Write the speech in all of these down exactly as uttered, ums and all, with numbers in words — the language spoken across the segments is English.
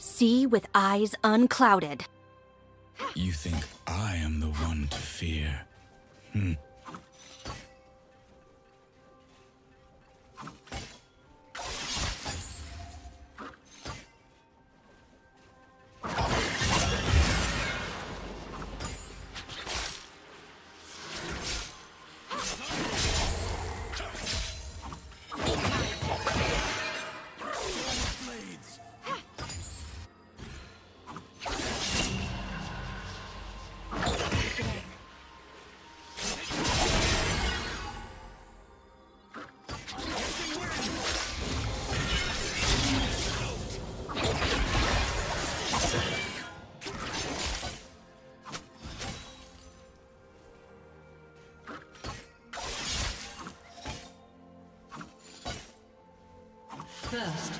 See with eyes unclouded. You think I am the one to fear? Hmm. First.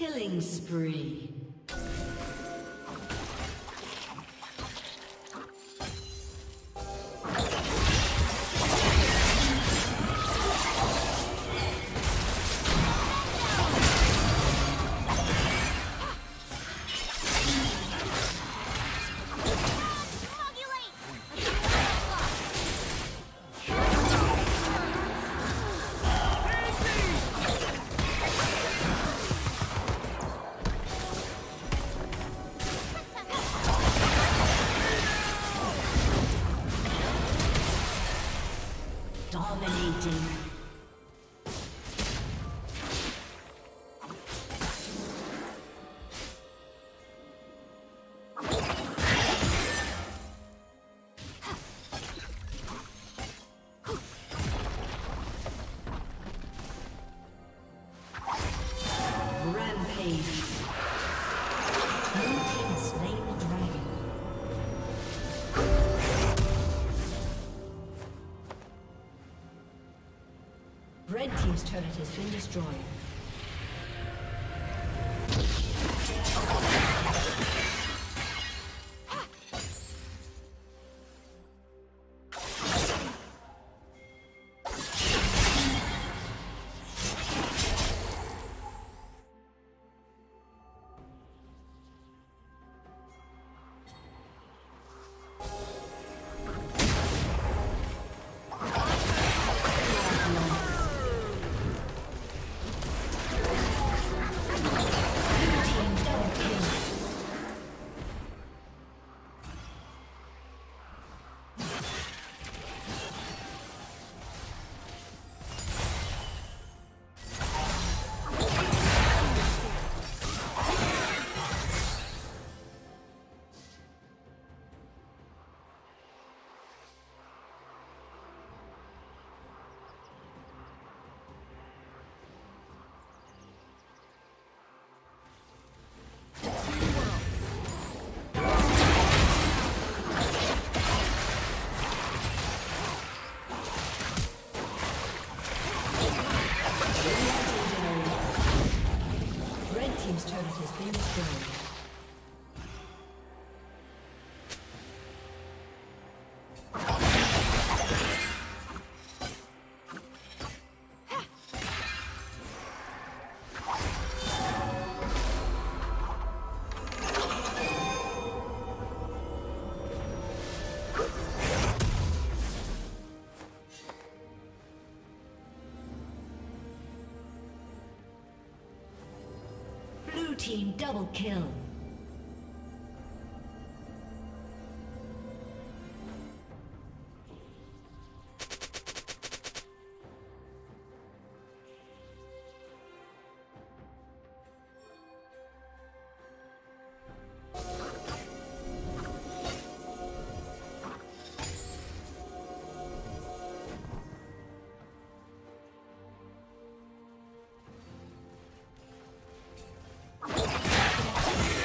Killing spree. Dominating. Red team's turret has been destroyed. Team double kill. Come on.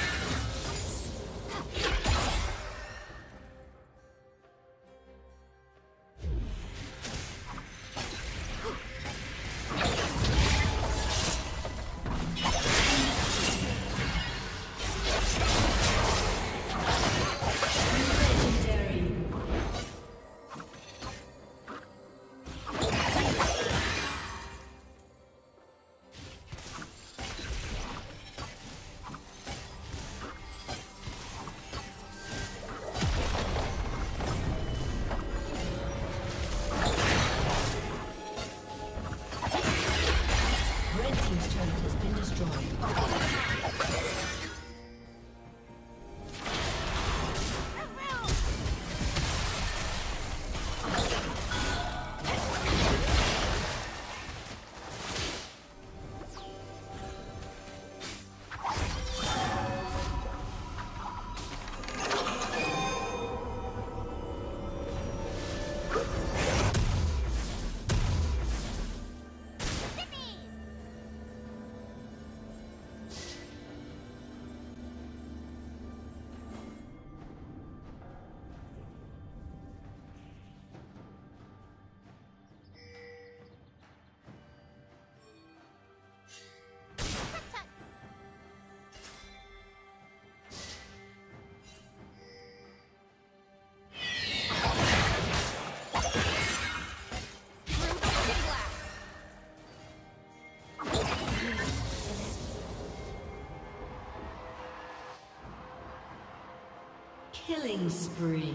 Killing spree.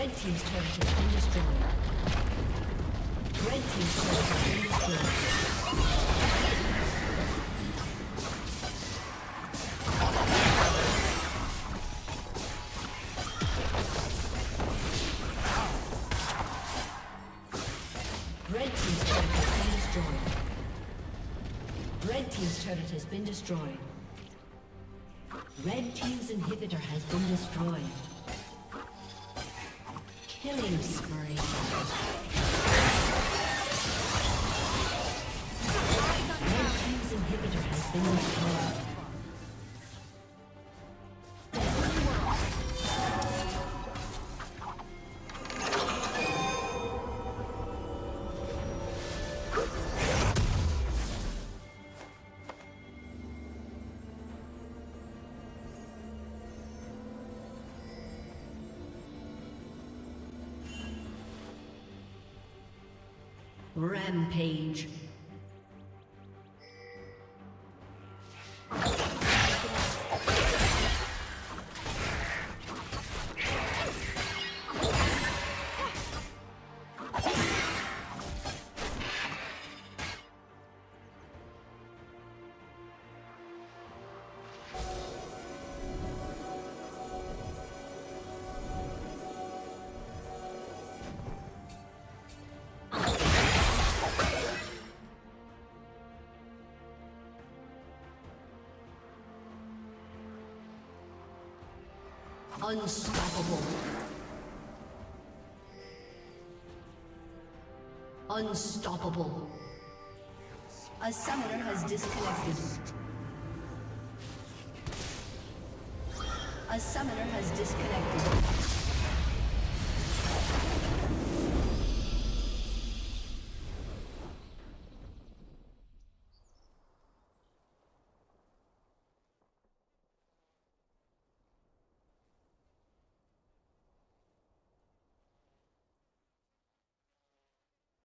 Red team's turret has been destroyed. Red team's turret has been destroyed. Red team's turret has been destroyed. Red team's turret has been destroyed. Red team's inhibitor has been destroyed. Killing spree. Rampage. Unstoppable. Unstoppable. A summoner has disconnected. A summoner has disconnected.